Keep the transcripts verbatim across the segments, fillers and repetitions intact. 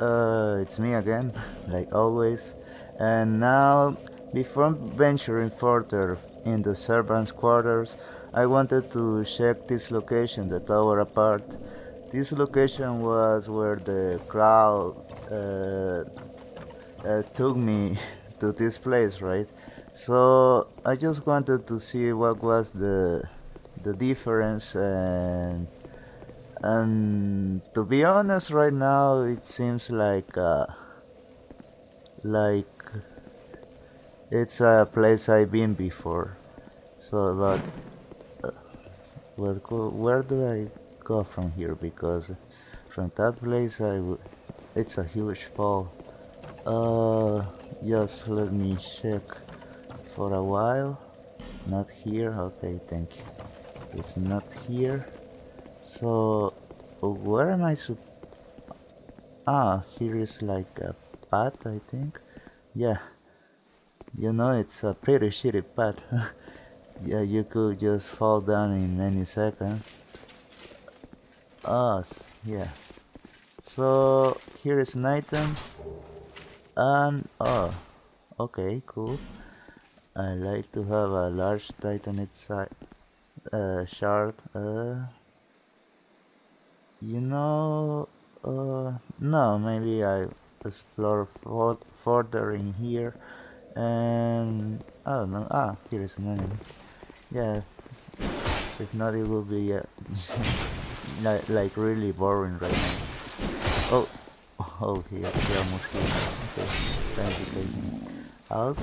Uh, it's me again, like always, and now, before venturing further in the servants' quarters, I wanted to check this location, the tower apart. This location was where the crowd uh, uh, took me to this place, right? So I just wanted to see what was the the difference, and and to be honest, right now it seems like uh, like it's a place I've been before. So but uh, where, where do I go from here, because from that place I w it's a huge fall. Uh, just let me check for a while. Not here, okay, thank you. It's not here. So, where am I sup- Ah, here is like a path, I think. Yeah, you know, it's a pretty shitty path. Yeah, you could just fall down in any second. Ah, yeah. So, here is an item. And, oh, okay, cool. I like to have a large titanite si- uh, shard. Uh, You know, uh, no, maybe I'll explore further in here, and I don't know. Ah, here is an enemy. Yeah, if not, it will be uh, like, like really boring right now. Oh, oh, he, he almost hit me. Okay, time to take me out,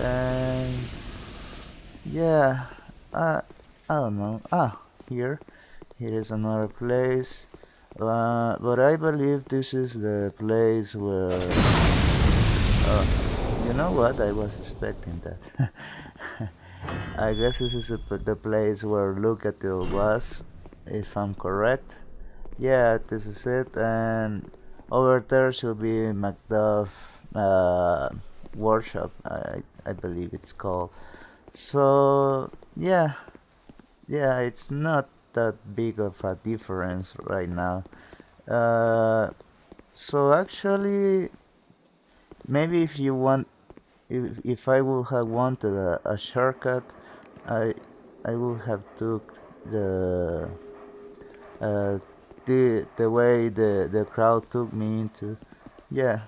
and yeah, uh, I don't know. Ah, here. Here is another place, uh, but I believe this is the place where, uh, you know what, I was expecting that. I guess this is a, the place where Lucatil was, if I'm correct. Yeah, this is it, and over there should be McDuff uh, workshop, I, I believe it's called. So, yeah, yeah, it's not that big of a difference right now. Uh, so actually, maybe if you want, if, if I would have wanted a, a shortcut, I I would have took the uh, the the way the the crowd took me into. Yeah.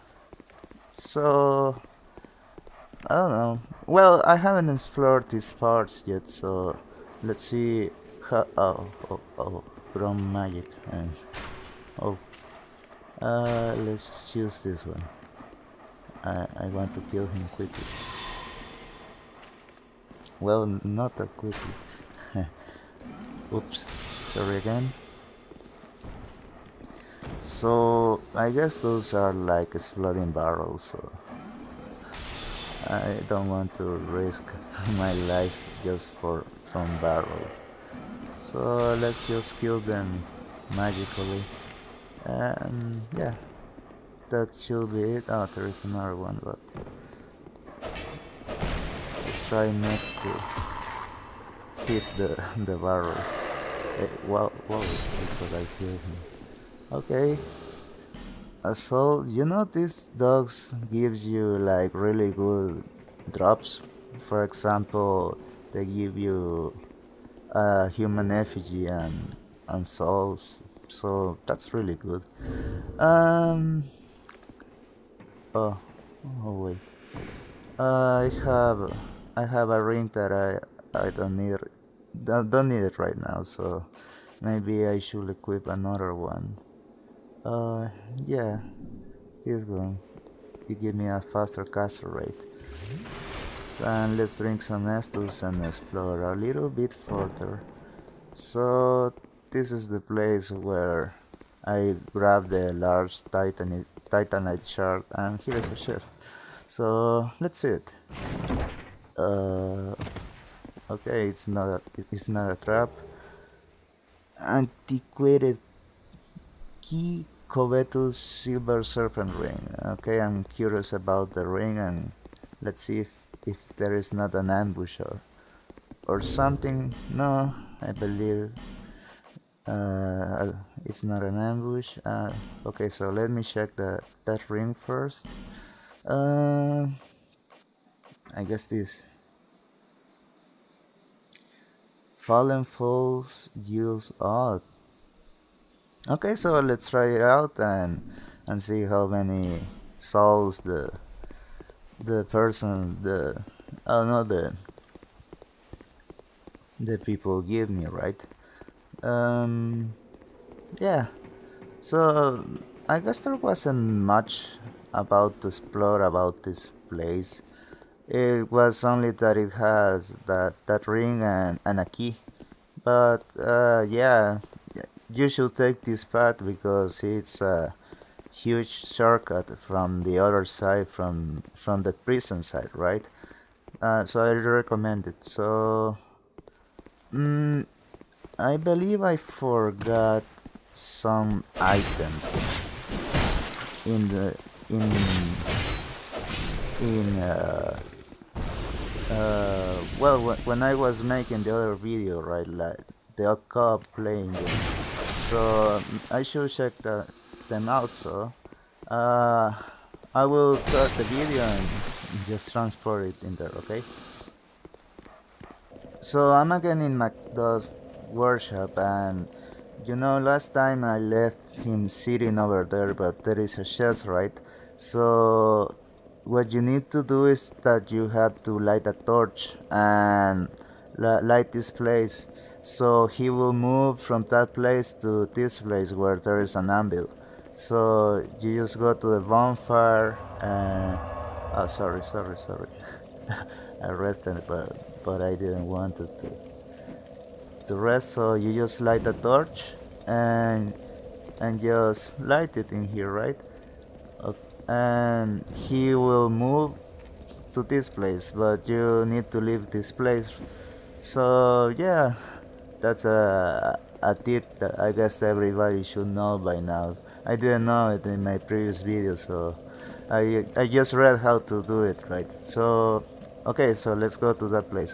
So I don't know. Well, I haven't explored these parts yet, so let's see. Oh, oh, oh, from magic. And oh, uh, let's choose this one. I, I want to kill him quickly. Well, not that quickly. Oops, sorry again. So, I guess those are like exploding barrels, so I don't want to risk my life just for some barrels. So let's just kill them magically, and yeah, that should be it. Oh, there is another one, but let's try not to hit the, the barrel. Hey, wow, wow, because I killed him. Okay, so you know these dogs gives you like really good drops. For example, they give you Uh, human effigy and, and souls, so that's really good. Um, oh, oh wait, uh, I have I have a ring that I I don't need don't, don't need it right now, so maybe I should equip another one. Uh, yeah, this one, it gives me a faster caster rate. And let's drink some Estus and explore a little bit further. So this is the place where I grabbed the large titanite, titanite shard, and here is the chest. So let's see it. Uh, okay, it's not a, it's not a trap. Antiquated key, covetous silver serpent ring. Okay, I'm curious about the ring, and let's see if if there is not an ambush or, or something. No, I believe uh, it's not an ambush. Uh, okay, so let me check the, that ring first. Uh, I guess this. Fallen Falls yields odd. Okay, so let's try it out and and see how many souls the the person the oh no the the people give me, right? Um, yeah. So I guess there wasn't much about to explore about this place. It was only that it has that that ring and and a key. But uh, yeah. You should take this path because it's a huge shortcut from the other side, from from the prison side, right? Uh, so I recommend it. So um, I believe I forgot some items in the in in uh, uh, well, when I was making the other video, right, like the co-op playing game. So I should check the, them out, so uh, I will cut the video and just transport it in there, okay? So I'm again in McDuff's workshop, and you know, last time I left him sitting over there, but there is a chest, right? So what you need to do is that you have to light a torch and light this place. So he will move from that place to this place where there is an anvil. So you just go to the bonfire and... Oh, sorry, sorry, sorry. I rested, but, but I didn't want to, to rest. So you just light the torch and and just light it in here, right? And he will move to this place, but you need to leave this place. So yeah. That's a, a tip that I guess everybody should know by now. I didn't know it in my previous video, so I, I just read how to do it, right? So, okay, so let's go to that place.